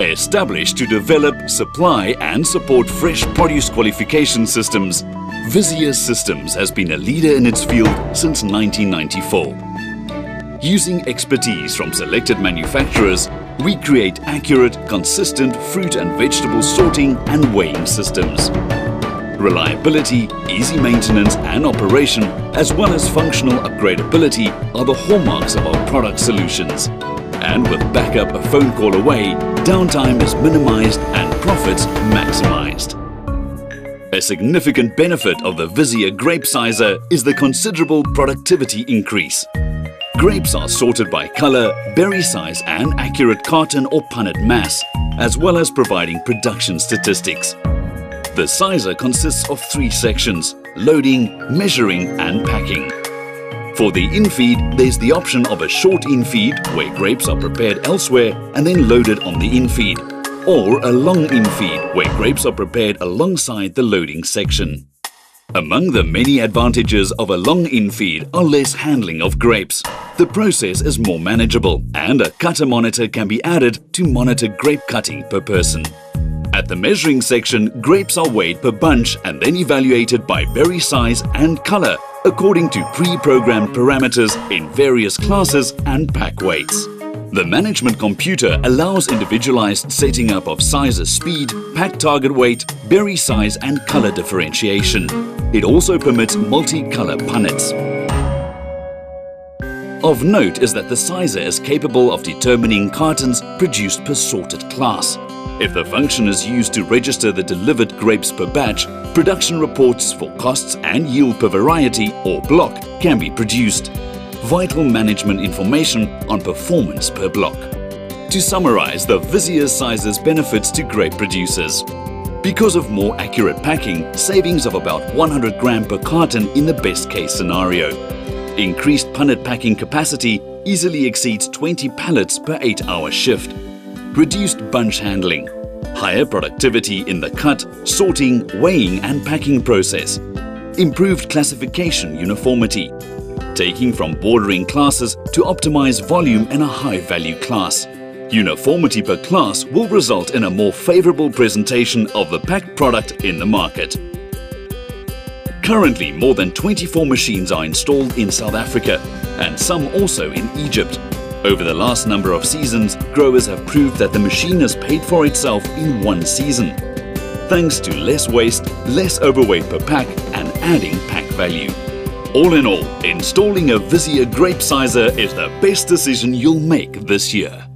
Established to develop, supply and support fresh produce qualification systems, Vizier Systems has been a leader in its field since 1994. Using expertise from selected manufacturers, we create accurate, consistent fruit and vegetable sorting and weighing systems. Reliability, easy maintenance and operation, as well as functional upgradability, are the hallmarks of our product solutions. And with backup a phone call away, downtime is minimized and profits maximized. A significant benefit of the Vizier Grape Sizer is the considerable productivity increase. Grapes are sorted by color, berry size and accurate carton or punnet mass, as well as providing production statistics. The sizer consists of 3 sections: loading, measuring and packing. For the infeed, there's the option of a short infeed where grapes are prepared elsewhere and then loaded on the infeed, or a long infeed where grapes are prepared alongside the loading section. Among the many advantages of a long infeed are less handling of grapes. The process is more manageable and a cutter monitor can be added to monitor grape cutting per person. At the measuring section, grapes are weighed per bunch and then evaluated by berry size and color, according to pre-programmed parameters in various classes and pack weights. The management computer allows individualized setting up of sizer speed, pack target weight, berry size and color differentiation. It also permits multi-color punnets. Of note is that the sizer is capable of determining cartons produced per sorted class. If the function is used to register the delivered grapes per batch, production reports for costs and yield per variety or block can be produced. Vital management information on performance per block. To summarize the Vizier Sizer's benefits to grape producers: because of more accurate packing, savings of about 100 gram per carton in the best case scenario. Increased punnet packing capacity easily exceeds 20 pallets per 8-hour shift. Reduced bunch handling, higher productivity in the cut, sorting, weighing and packing process, improved classification uniformity, taking from bordering classes to optimize volume in a high-value class. Uniformity per class will result in a more favorable presentation of the packed product in the market. Currently, more than 24 machines are installed in South Africa and some also in Egypt. Over the last number of seasons, growers have proved that the machine has paid for itself in one season, thanks to less waste, less overweight per pack and adding pack value. All in all, installing a Vizier Grape Sizer is the best decision you'll make this year.